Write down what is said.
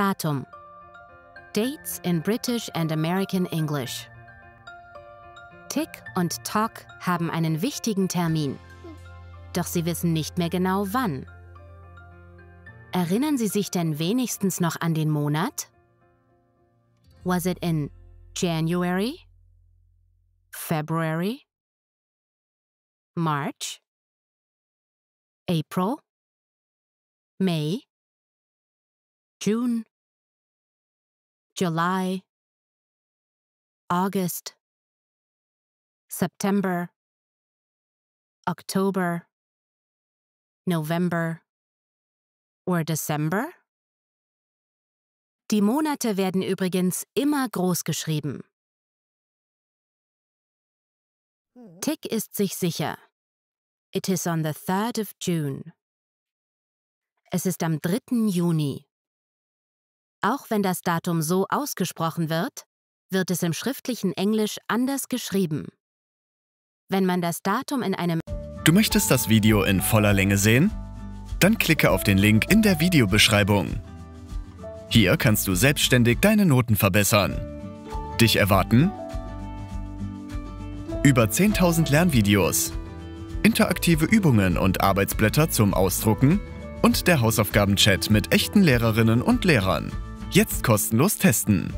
Datum. Dates in British and American English. Tick und Tock haben einen wichtigen Termin, doch sie wissen nicht mehr genau wann. Erinnern Sie sich denn wenigstens noch an den Monat? Was it in January? February? March? April? May? June? July? August? September? October? November? Or December? Die Monate werden übrigens immer groß geschrieben. Tick ist sich sicher. It is on the 3rd of June. Es ist am 3. Juni. Auch wenn das Datum so ausgesprochen wird, wird es im schriftlichen Englisch anders geschrieben. Wenn man das Datum in einem... Du möchtest das Video in voller Länge sehen? Dann klicke auf den Link in der Videobeschreibung. Hier kannst du selbstständig deine Noten verbessern. Dich erwarten über 10.000 Lernvideos, interaktive Übungen und Arbeitsblätter zum Ausdrucken und der Hausaufgaben-Chat mit echten Lehrerinnen und Lehrern. Jetzt kostenlos testen!